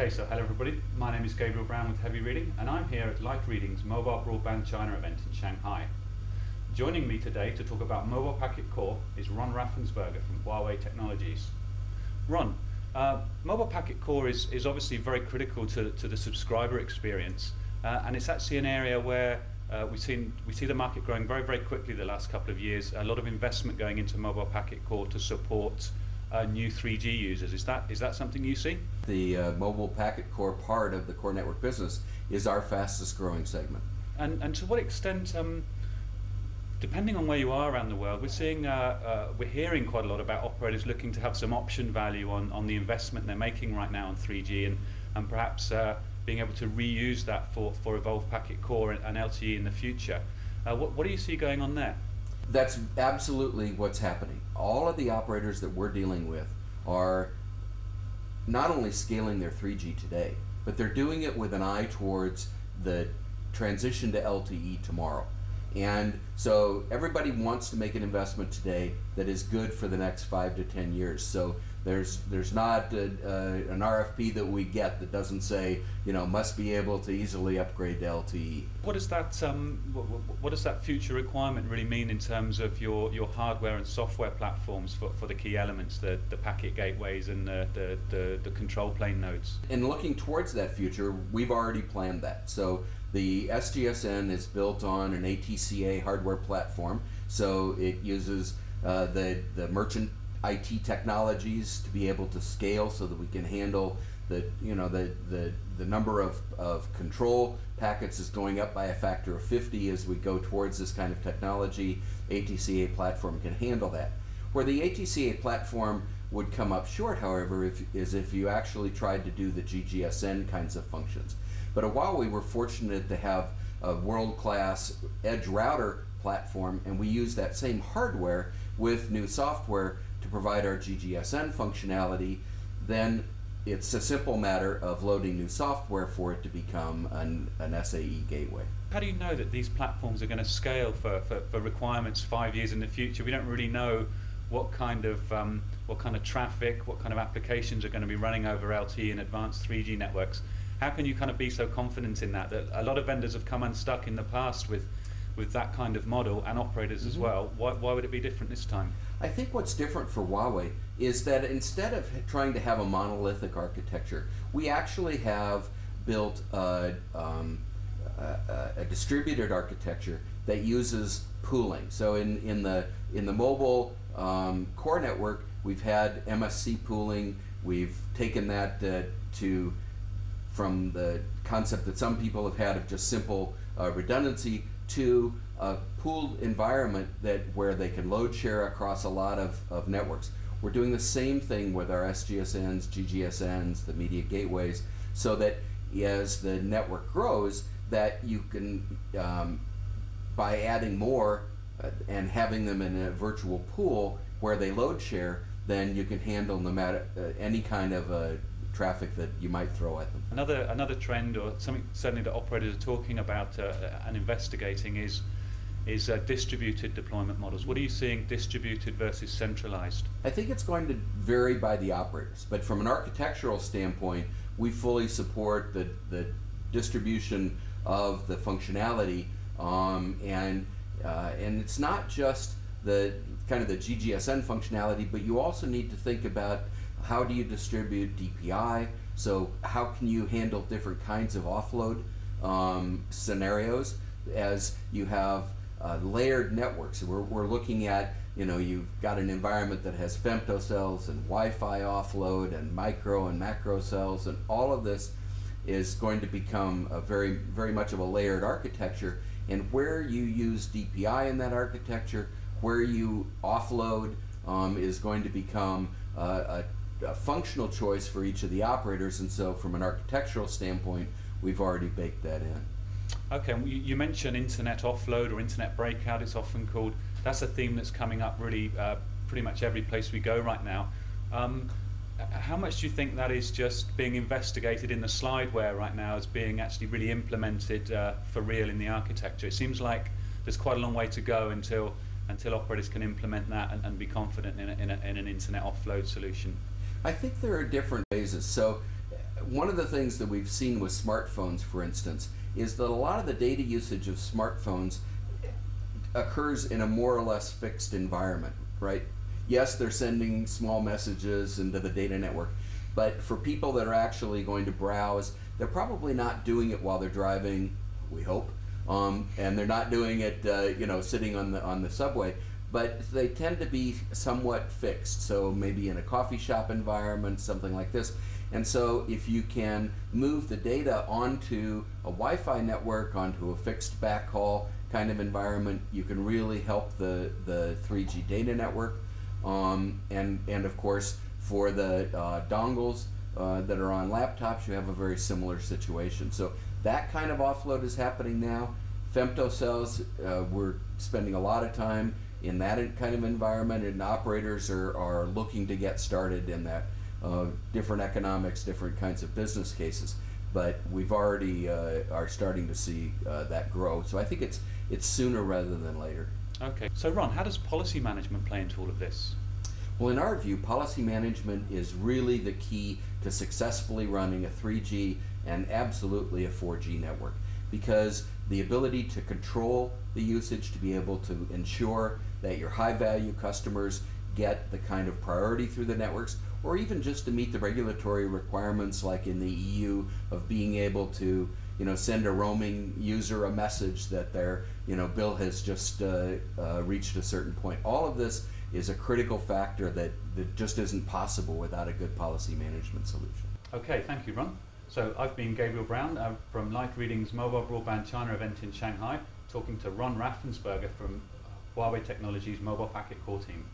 Okay, so hello everybody. My name is Gabriel Brown with Heavy Reading, and I'm here at Light Reading's Mobile Broadband China event in Shanghai. Joining me today to talk about Mobile Packet Core is Ron Raffensperger from Huawei Technologies. Ron, Mobile Packet Core is obviously very critical to the subscriber experience, and it's actually an area where we see the market growing very, very quickly the last couple of years. A lot of investment going into Mobile Packet Core to support new 3G users. Is that something you see? The mobile packet core part of the core network business is our fastest growing segment. And to what extent, depending on where you are around the world, we're hearing quite a lot about operators looking to have some option value on the investment they're making right now on 3G and perhaps being able to reuse that for Evolved Packet Core and LTE in the future. What do you see going on there? That's absolutely what's happening. All of the operators that we're dealing with are not only scaling their 3G today, but they're doing it with an eye towards the transition to LTE tomorrow. And so everybody wants to make an investment today that is good for the next 5 to 10 years. So there's not an RFP that we get that doesn't say, you know, must be able to easily upgrade to LTE. What does that future requirement really mean in terms of your hardware and software platforms for the key elements, the packet gateways and the control plane nodes? And looking towards that future, we've already planned that. So the SGSN is built on an ATCA hardware platform, so it uses the merchant IT technologies to be able to scale so that we can handle the number of control packets is going up by a factor of 50 as we go towards this kind of technology. ATCA platform can handle that. Where the ATCA platform would come up short, however, is if you actually tried to do the GGSN kinds of functions. But at Huawei, we're fortunate to have a world-class edge router platform, and we use that same hardware with new software to provide our GGSN functionality. Then it's a simple matter of loading new software for it to become an SAE gateway. How do you know that these platforms are going to scale for requirements 5 years in the future? We don't really know what kind of traffic, what kind of applications are going to be running over LTE and advanced 3G networks. How can you kind of be so confident in that? That a lot of vendors have come unstuck in the past with that kind of model, and operators as well. Why would it be different this time? I think what's different for Huawei is that instead of trying to have a monolithic architecture, we actually have built a distributed architecture that uses pooling. So in the mobile core network, we've had MSC pooling. We've taken that from the concept that some people have had of just simple redundancy to a pooled environment where they can load share across a lot of networks. We're doing the same thing with our SGSNs, GGSNs, the media gateways, so that as the network grows, that you can, by adding more and having them in a virtual pool where they load share, then you can handle no matter any kind of traffic that you might throw at them. Another trend, or something certainly that operators are talking about and investigating, is distributed deployment models. What are you seeing, distributed versus centralized? I think it's going to vary by the operators, but from an architectural standpoint, we fully support the distribution of the functionality, and it's not just the kind of the GGSN functionality, but you also need to think about how do you distribute DPI? So how can you handle different kinds of offload scenarios as you have layered networks? We're looking at, you know, you've got an environment that has femtocells and Wi-Fi offload and micro and macro cells, and all of this is going to become a very, very much of a layered architecture. And where you use DPI in that architecture, where you offload is going to become a functional choice for each of the operators, and so from an architectural standpoint, we've already baked that in. Okay, you mentioned internet offload or internet breakout, it's often called. That's a theme that's coming up really pretty much every place we go right now. How much do you think that is just being investigated in the slideware right now as being actually really implemented for real in the architecture? It seems like there's quite a long way to go until operators can implement that and be confident in an internet offload solution. I think there are different phases. So one of the things that we've seen with smartphones, for instance, is that a lot of the data usage of smartphones occurs in a more or less fixed environment, right? Yes, they're sending small messages into the data network, but for people that are actually going to browse, they're probably not doing it while they're driving, we hope, and they're not doing it, you know, sitting on the subway. But they tend to be somewhat fixed, so maybe in a coffee shop environment, something like this. And so if you can move the data onto a Wi-Fi network, onto a fixed backhaul kind of environment, you can really help the 3G data network. And of course, for the dongles that are on laptops, you have a very similar situation. So that kind of offload is happening now. Femtocells, we're spending a lot of time in that kind of environment, and operators are looking to get started in that. Different economics, different kinds of business cases, but we've already are starting to see that grow. So I think it's sooner rather than later. Okay. So Ron, how does policy management play into all of this? Well, in our view, policy management is really the key to successfully running a 3G and absolutely a 4G network, because the ability to control the usage, to be able to ensure that your high-value customers get the kind of priority through the networks, or even just to meet the regulatory requirements like in the EU of being able to, you know, send a roaming user a message that their, you know, bill has just reached a certain point. All of this is a critical factor that just isn't possible without a good policy management solution. Okay, thank you, Ron. So I've been Gabriel Brown from Light Reading's Mobile Broadband China event in Shanghai, talking to Ron Raffensperger from Huawei Technologies' Mobile Packet Core team.